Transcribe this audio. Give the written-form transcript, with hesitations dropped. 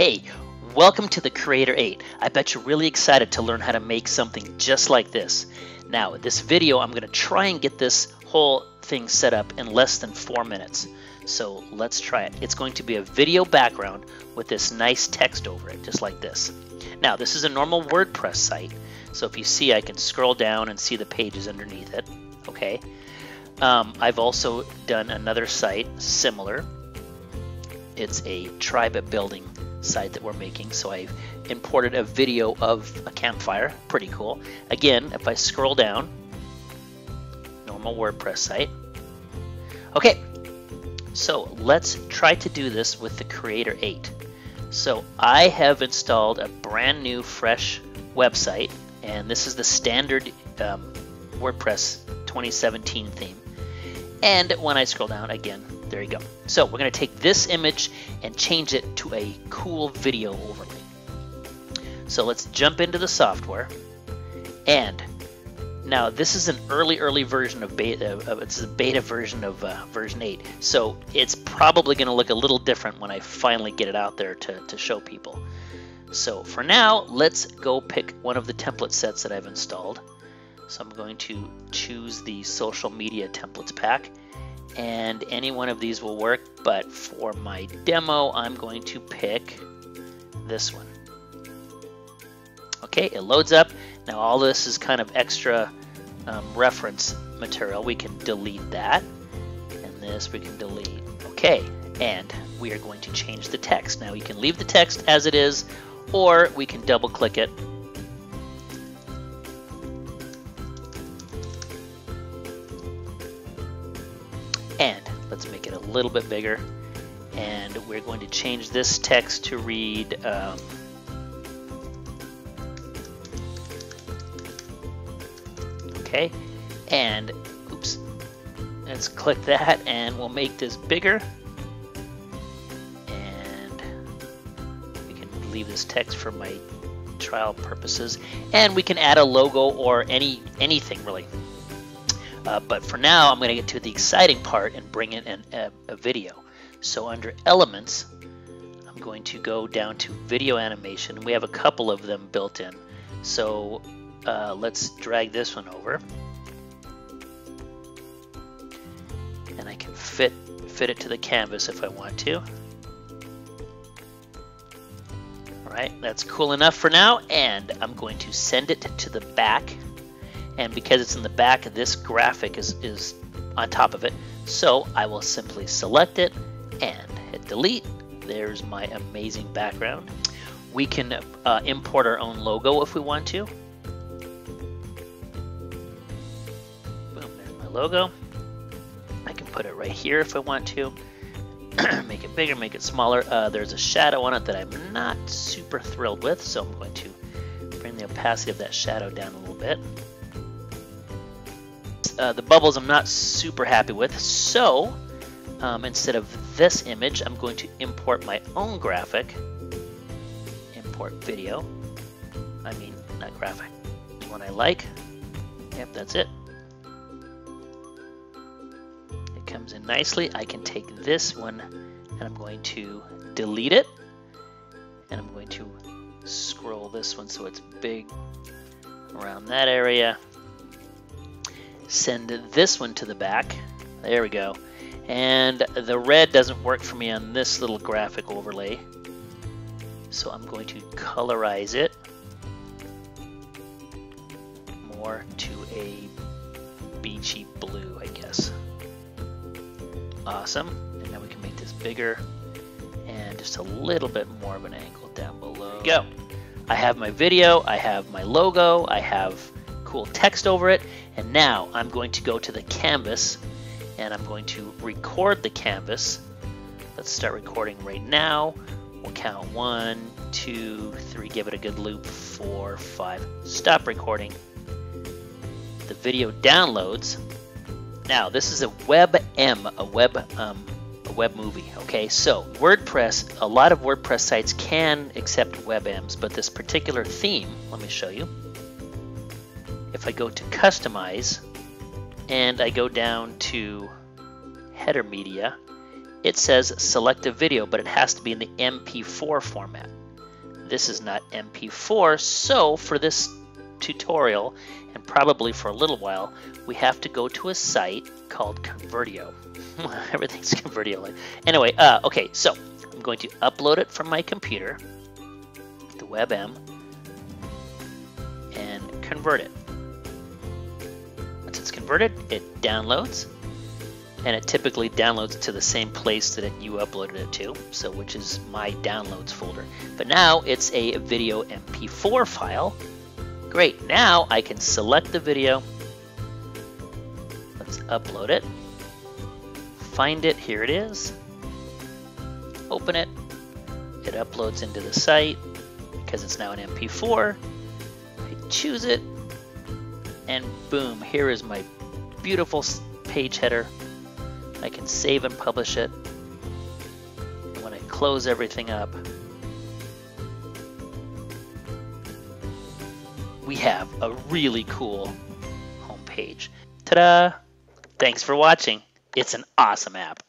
Hey, welcome to the Creator 8. I bet you're really excited to learn how to make something just like this. Now, this video, I'm going to try and get this whole thing set up in less than 4 minutes. So let's try it. It's going to be a video background with this nice text over it, just like this. Now, this is a normal WordPress site. So if you see, I can scroll down and see the pages underneath it. Okay. I've also done another site similar. It's a tribe at building site that we're making. So I've imported a video of a campfire. Pretty cool. Again, if I scroll down, normal WordPress site. Okay. So let's try to do this with the Creator 8. So I have installed a brand new fresh website, and this is the standard WordPress 2017 theme. And when I scroll down again, there you go. So we're going to take this image and change it to a cool video overlay. So let's jump into the software. And now this is an early version of beta. It's a beta version of version 8. So it's probably going to look a little different when I finally get it out there to show people. So for now, let's go pick one of the template sets that I've installed. So I'm going to choose the social media templates pack, and any one of these will work. But for my demo, I'm going to pick this one. Okay, it loads up. Now all this is kind of extra reference material. We can delete that, and this we can delete. Okay, and we are going to change the text. Now you can leave the text as it is, or we can double click it. And let's make it a little bit bigger. And we're going to change this text to read okay, and oops, let's click that, and we'll make this bigger, and we can leave this text for my trial purposes, and we can add a logo or anything really. But for now, I'm going to get to the exciting part and bring in a video. So under Elements, I'm going to go down to Video Animation. We have a couple of them built in, so. Let's drag this one over, and I can fit it to the canvas if I want to. All right, that's cool enough for now, and I'm going to send it to the back, and because it's in the back, this graphic is on top of it, so I will simply select it and hit delete. There's my amazing background. We can import our own logo if we want to. Logo. I can put it right here if I want to. Make it bigger, make it smaller. There's a shadow on it that I'm not super thrilled with, so I'm going to bring the opacity of that shadow down a little bit. The bubbles I'm not super happy with, so instead of this image, I'm going to import my own graphic. Import video. I mean, not graphic. The one I like. Yep, that's it. Comes in nicely. I can take this one, and I'm going to delete it, and I'm going to scroll this one so it's big around that area. Send this one to the back. There we go. And the red doesn't work for me on this little graphic overlay, so I'm going to colorize it more to a beachy blue, I guess. Awesome, and now we can make this bigger and just a little bit more of an angle down below. There we go. I have my video, I have my logo, I have cool text over it, and now I'm going to go to the canvas, and I'm going to record the canvas. Let's start recording right now. We'll count 1, 2, 3, give it a good loop, 4, 5, stop recording. The video downloads. Now, this is a WebM, a web movie, okay? So WordPress, a lot of WordPress sites can accept WebMs, but this particular theme, let me show you. If I go to Customize, and I go down to Header Media, It says select a video, but it has to be in the MP4 format. This is not MP4, so for this tutorial, and probably for a little while, we have to go to a site called Convertio. Everything's Convertio. Anyway, okay, so I'm going to upload it from my computer, the WebM, and convert it. Once it's converted, it downloads, and it typically downloads it to the same place that you uploaded it to, so which is my downloads folder. But now it's a video MP4 file. Great, now I can select the video. Let's upload it, find it, here it is, open it, it uploads into the site because it's now an MP4. I choose it, and boom, here is my beautiful page header. I can save and publish it. And when I close everything up, we have a really cool homepage. Ta-da! Thanks for watching. It's an awesome app.